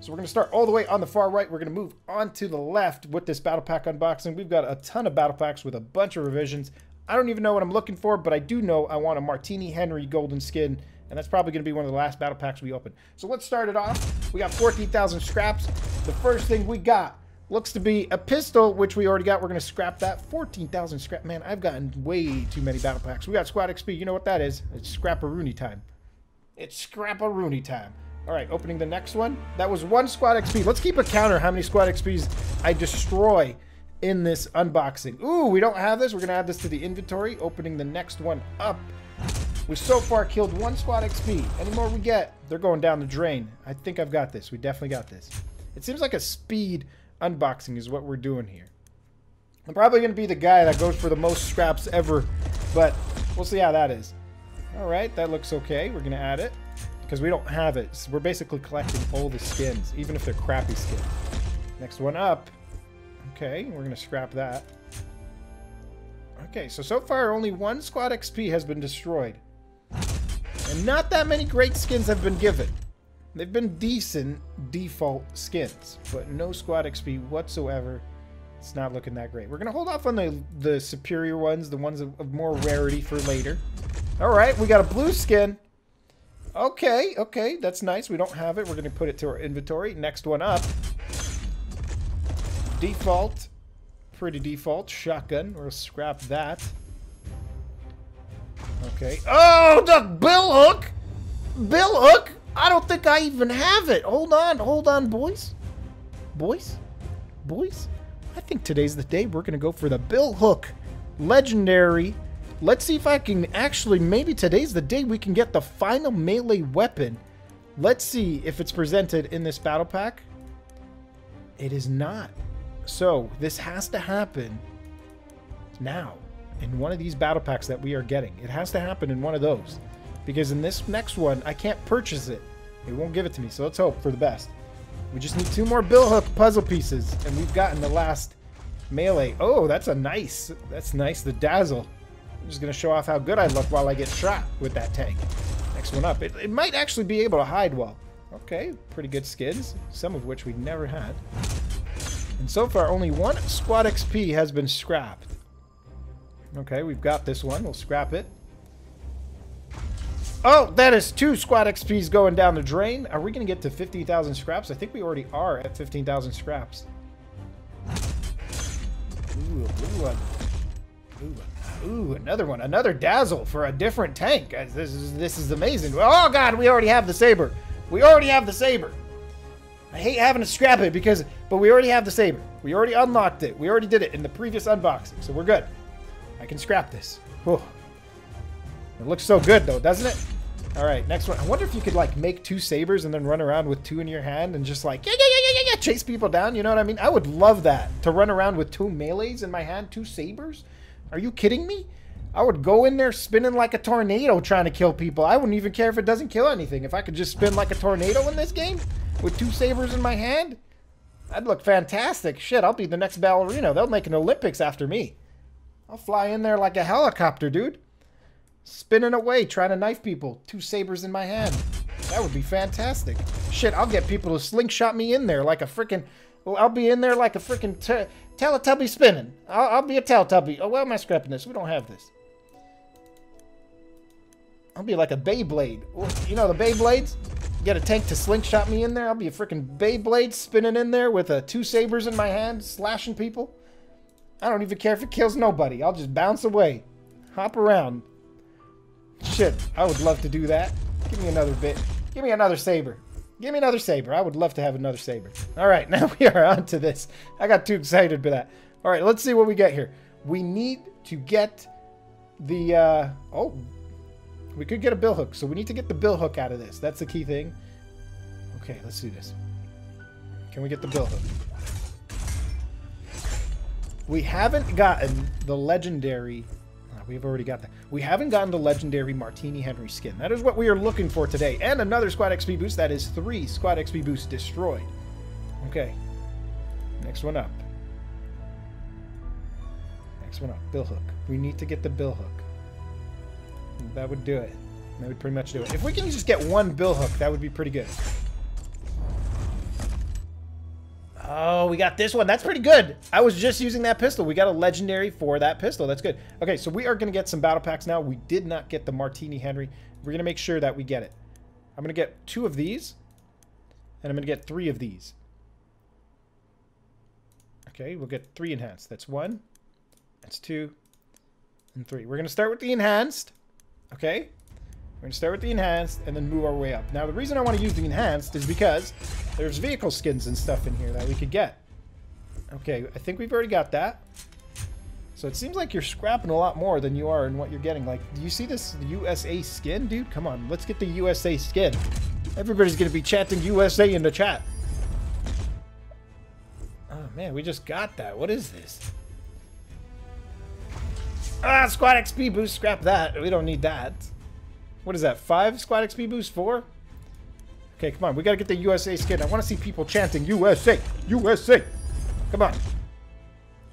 So we're going to start all the way on the far right. We're going to move on to the left with this battle pack unboxing. We've got a ton of battle packs with a bunch of revisions. I don't even know what I'm looking for, but I do know I want a Martini Henry golden skin, and that's probably going to be one of the last battle packs we open. So let's start it off. We got 14,000 scraps. The first thing we got looks to be a pistol, which we already got. We're going to scrap that. 14,000 scrap. Man, I've gotten way too many battle packs. We got Squad XP. You know what that is. It's Scrap-a-Rooney time. It's Scrap-a-Rooney time. All right, opening the next one. That was one Squad XP. Let's keep a counter how many Squad XPs I destroy in this unboxing. Ooh, we don't have this. We're going to add this to the inventory. Opening the next one up. We so far killed one Squad XP. Any more we get, they're going down the drain. I think I've got this. We definitely got this. It seems like a speed unboxing is what we're doing here. I'm probably going to be the guy that goes for the most scraps ever, but we'll see how that is. All right, that looks okay. We're going to add it because we don't have it. So we're basically collecting all the skins, even if they're crappy skins. Next one up. Okay, we're going to scrap that. Okay, so far only one Squad XP has been destroyed. And not that many great skins have been given. They've been decent default skins, but no Squad XP whatsoever. It's not looking that great. We're going to hold off on the superior ones, the ones of more rarity for later. All right, we got a blue skin. Okay, okay, that's nice. We don't have it. We're going to put it to our inventory. Next one up. Default. Pretty default. Shotgun. We'll scrap that. Okay. Oh, the Bill Hook! Bill Hook! I don't think I even have it. Hold on. Hold on, boys. Boys? Boys? I think today's the day we're going to go for the Bill Hook. Legendary. Let's see if I can actually... Maybe today's the day we can get the final melee weapon. Let's see if it's presented in this battle pack. It is not. So, this has to happen now in one of these battle packs that we are getting. It has to happen in one of those. Because in this next one, I can't purchase it. It won't give it to me, so let's hope for the best. We just need two more Bill Hook puzzle pieces, and we've gotten the last melee. Oh, that's a nice. That's nice, the Dazzle. I'm just going to show off how good I look while I get shot with that tank. Next one up. It might actually be able to hide well. Okay, pretty good skins, some of which we've never had. And so far, only one Squad XP has been scrapped. Okay, we've got this one. We'll scrap it. Oh, that is two Squad XPs going down the drain. Are we going to get to 50,000 scraps? I think we already are at 15,000 scraps. Ooh, a blue one. Ooh, another one. Another Dazzle for a different tank. This is amazing. Oh, God, we already have the saber. We already have the saber. I hate having to scrap it because, but we already have the saber. We already unlocked it. We already did it in the previous unboxing, so we're good. I can scrap this. Whew. It looks so good, though, doesn't it? All right, next one. I wonder if you could, like, make two sabers and then run around with two in your hand and just, like, yeah, chase people down. You know what I mean? I would love that, to run around with two melees in my hand, two sabers. Are you kidding me? I would go in there spinning like a tornado trying to kill people. I wouldn't even care if it doesn't kill anything. If I could just spin like a tornado in this game with two sabers in my hand, I'd look fantastic. Shit, I'll be the next ballerina. They'll make an Olympics after me. I'll fly in there like a helicopter, dude. Spinning away, trying to knife people. Two sabers in my hand. That would be fantastic. Shit, I'll get people to slingshot me in there like a freaking... Well, I'll be in there like a freaking Teletubby spinning. I'll be a Teletubby. Oh, why am I scrapping this? We don't have this. I'll be like a Beyblade. You know the Beyblades? Get a tank to slingshot me in there. I'll be a freaking Beyblade spinning in there with two sabers in my hand, slashing people. I don't even care if it kills nobody. I'll just bounce away. Hop around. Shit, I would love to do that. Give me another bit. Give me another saber. Give me another saber. I would love to have another saber. All right, now we are on to this. I got too excited for that. All right, let's see what we get here. We need to get the... oh, we could get a Bill Hook. So we need to get the Bill Hook out of this. That's the key thing. Okay, let's do this. Can we get the Bill Hook? We haven't gotten the legendary... We've already got that. We haven't gotten the legendary Martini Henry skin. That is what we are looking for today. And another Squad XP boost. That is three Squad XP boosts destroyed. Okay. Next one up. Next one up. Bill Hook. We need to get the Bill Hook. That would do it. That would pretty much do it. If we can just get one Bill Hook, that would be pretty good. Oh, we got this one. That's pretty good. I was just using that pistol. We got a legendary for that pistol. That's good. Okay, so we are going to get some battle packs now. We did not get the Martini Henry. We're going to make sure that we get it. I'm going to get 2 of these. And I'm going to get 3 of these. Okay, we'll get 3 enhanced. That's 1. That's 2. And 3. We're going to start with the enhanced. Okay. We're going to start with the enhanced and then move our way up. Now, the reason I want to use the enhanced is because there's vehicle skins and stuff in here that we could get. Okay, I think we've already got that. So it seems like you're scrapping a lot more than you are in what you're getting. Like, do you see this USA skin? Dude, come on. Let's get the USA skin. Everybody's going to be chanting USA in the chat. Oh, man, we just got that. What is this? Ah, squad XP boost. Scrap that. We don't need that. What is that, 5 squad XP boost? 4? Okay, come on. We got to get the USA skin. I want to see people chanting USA! USA! Come on.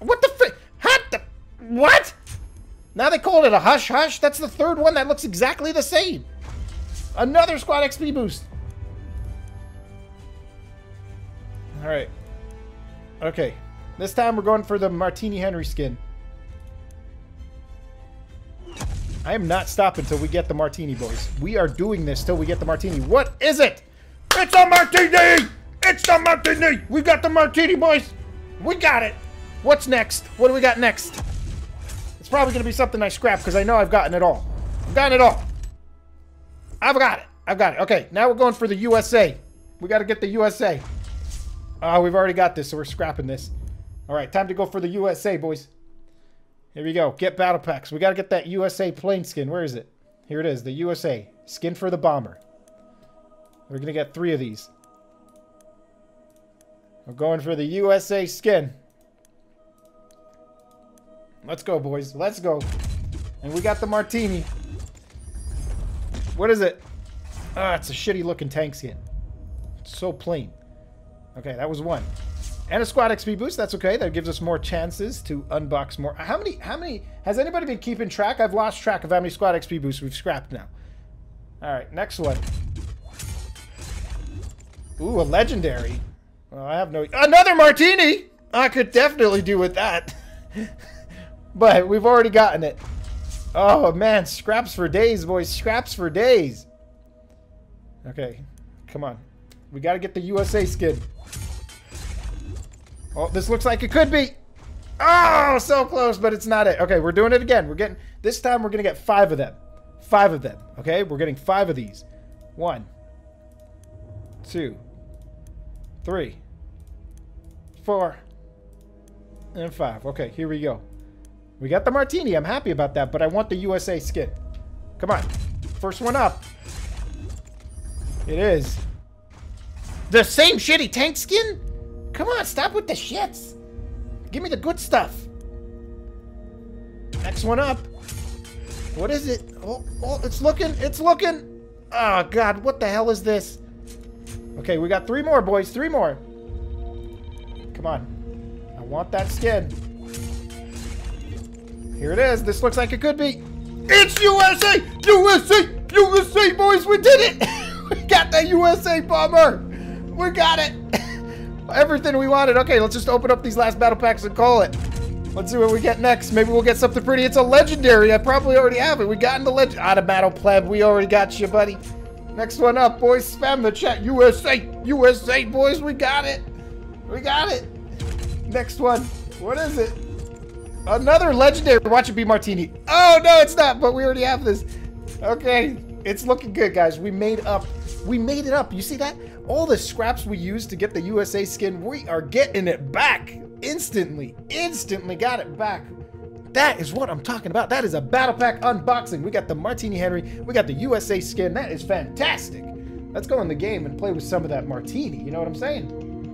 What the frick? What? Now they call it a hush hush? That's the 3rd one that looks exactly the same. Another squad XP boost. Alright. Okay. This time we're going for the Martini Henry skin. I am not stopping till we get the martini, boys. We are doing this till we get the martini. What is it? It's a martini! It's the martini! We got the martini, boys! We got it! What's next? What do we got next? It's probably going to be something I scrap because I know I've gotten it all. I've gotten it all. I've got it. I've got it. Okay, now we're going for the USA. We got to get the USA. Oh, we've already got this, so we're scrapping this. All right, time to go for the USA, boys. Here we go. Get battle packs. We got to get that USA plane skin. Where is it? Here it is. The USA. Skin for the bomber. We're going to get 3 of these. We're going for the USA skin. Let's go, boys. Let's go. And we got the martini. What is it? Ah, it's a shitty looking tank skin. It's so plain. Okay, that was 1. And a squad XP boost, that's okay. That gives us more chances to unbox more. How many, has anybody been keeping track? I've lost track of how many squad XP boosts we've scrapped now. All right, next one. Ooh, a legendary. Well, I have no, another martini! I could definitely do with that. But we've already gotten it. Oh man, scraps for days, boys, scraps for days. Okay, come on. We gotta get the USA skin. Oh, this looks like it could be. Oh, so close, but it's not it. Okay, we're doing it again. We're getting, this time we're going to get 5 of them. 5 of them. Okay, we're getting 5 of these. 1, 2, 3, 4, and 5. Okay, here we go. We got the martini. I'm happy about that, but I want the USA skin. Come on. First one up. It is. The same shitty tank skin? Come on, stop with the shits. Give me the good stuff. Next one up. What is it? Oh, it's looking. It's looking. Oh, God. What the hell is this? Okay, we got 3 more, boys. 3 more. Come on. I want that skin. Here it is. This looks like it could be. It's USA! USA! USA, boys. We did it. We got the USA bomber. We got it. Everything we wanted. Okay, let's just open up these last battle packs and call it. Let's see what we get next. Maybe we'll get something pretty. It's a legendary. I probably already have it. We got in the legend. Out of battle, pleb. We already got you, buddy. Next one up, boys. Spam the chat. USA. USA, boys. We got it. We got it. Next one. What is it? Another legendary. Watch it be martini. Oh, no, it's not, but we already have this. Okay. It's looking good, guys. We made up. We made it up. You see that? All the scraps we used to get the USA skin, we are getting it back instantly. Instantly got it back. That is what I'm talking about. That is a battle pack unboxing. We got the Martini Henry. We got the USA skin. That is fantastic. Let's go in the game and play with some of that martini. You know what I'm saying?